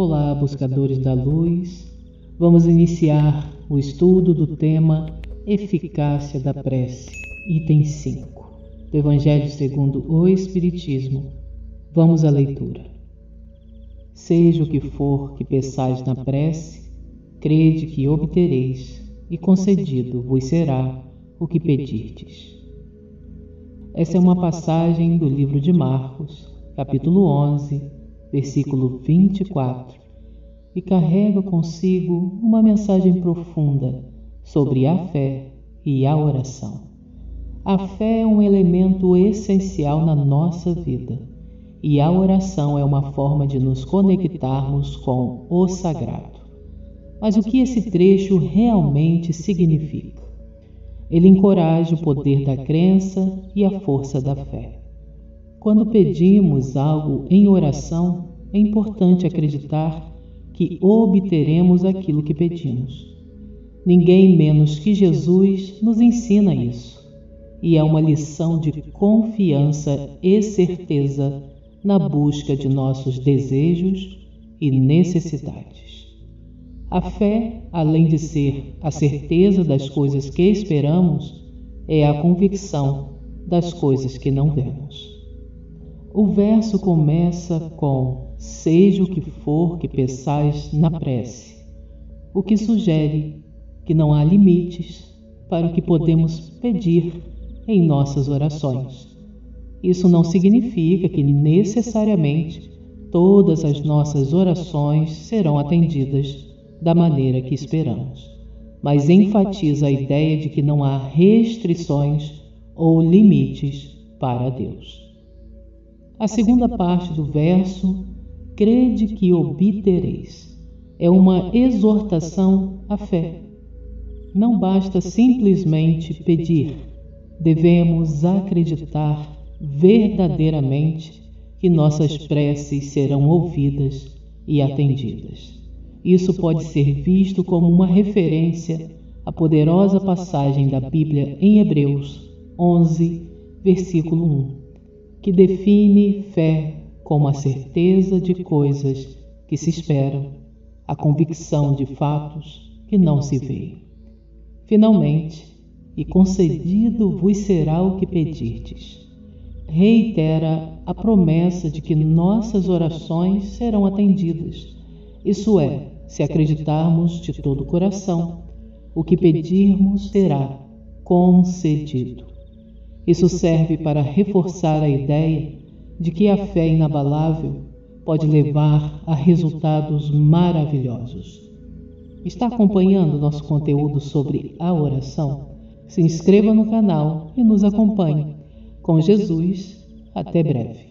Olá, buscadores da luz, vamos iniciar o estudo do tema Eficácia da Prece, item 5, do Evangelho segundo o Espiritismo. Vamos à leitura. Seja o que for que peçais na prece, crede que obtereis, e concedido vos será o que pedirdes. Essa é uma passagem do livro de Marcos, capítulo 11, versículo 24, e carrega consigo uma mensagem profunda sobre a fé e a oração. A fé é um elemento essencial na nossa vida, e a oração é uma forma de nos conectarmos com o sagrado. Mas o que esse trecho realmente significa? Ele encoraja o poder da crença e a força da fé. Quando pedimos algo em oração, é importante acreditar que obteremos aquilo que pedimos. Ninguém menos que Jesus nos ensina isso, e é uma lição de confiança e certeza na busca de nossos desejos e necessidades. A fé, além de ser a certeza das coisas que esperamos, é a convicção das coisas que não vemos. O verso começa com seja o que for que peçais na prece, o que sugere que não há limites para o que podemos pedir em nossas orações. Isso não significa que necessariamente todas as nossas orações serão atendidas da maneira que esperamos, mas enfatiza a ideia de que não há restrições ou limites para Deus. A segunda parte do verso, crede que obtereis, é uma exortação à fé. Não basta simplesmente pedir, devemos acreditar verdadeiramente que nossas preces serão ouvidas e atendidas. Isso pode ser visto como uma referência à poderosa passagem da Bíblia em Hebreus 11, versículo 1. Que define fé como a certeza de coisas que se esperam, a convicção de fatos que não se veem. Finalmente, e concedido vos será o que pedirdes. Reitera a promessa de que nossas orações serão atendidas, isso é, se acreditarmos de todo o coração, o que pedirmos será concedido. Isso serve para reforçar a ideia de que a fé inabalável pode levar a resultados maravilhosos. Está acompanhando nosso conteúdo sobre a oração? Se inscreva no canal e nos acompanhe. Com Jesus, até breve.